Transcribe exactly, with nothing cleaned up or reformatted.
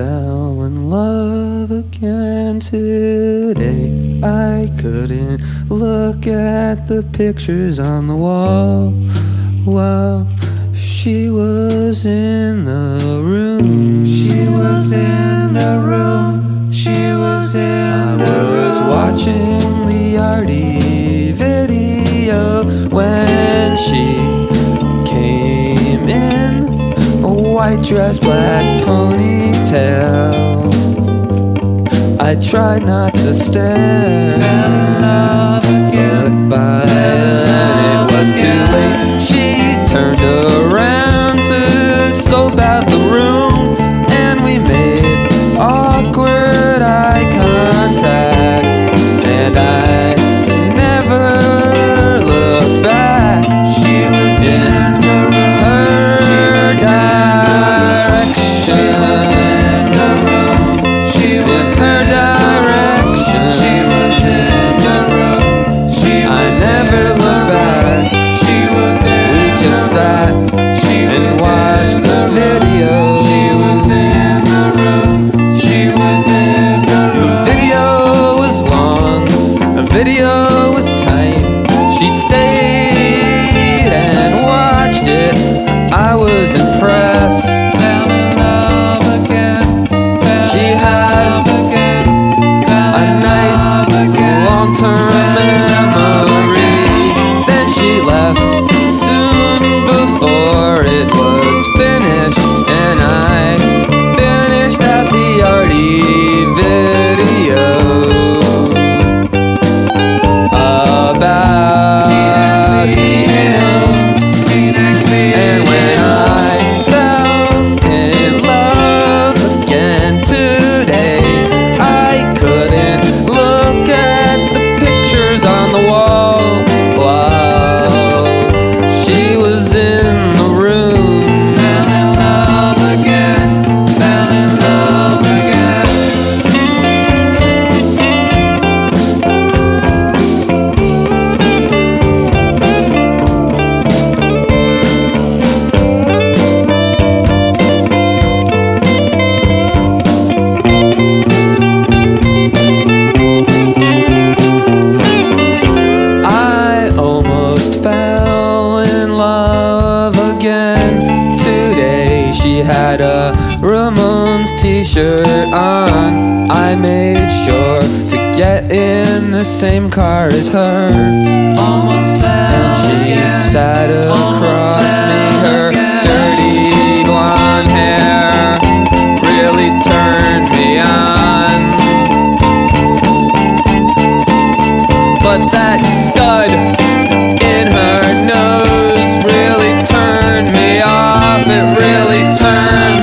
fell in love again today. I couldn't look at the pictures on the wall while she was in the room. She was in the room. She was in the room. I was watching the Artie video when she came in. A white dress, black ponytail. I tried not to stare, but by then it was too late. She turned around to scope out the room, and we made awkward eye contact, and I never looked back. She was in the room. Her video was tight. She stayed and watched it. I was impressed. Fell in love again. She had a nice long-term memory. Then she left soon before it was finished, and I finished at the Artie video. Had a Ramones t-shirt on. I made sure to get in the same car as her. Almost and she again. Sat across me, her again. Dirty blonde hair really turned me on. But that stud in her nose really turned me off. It really turned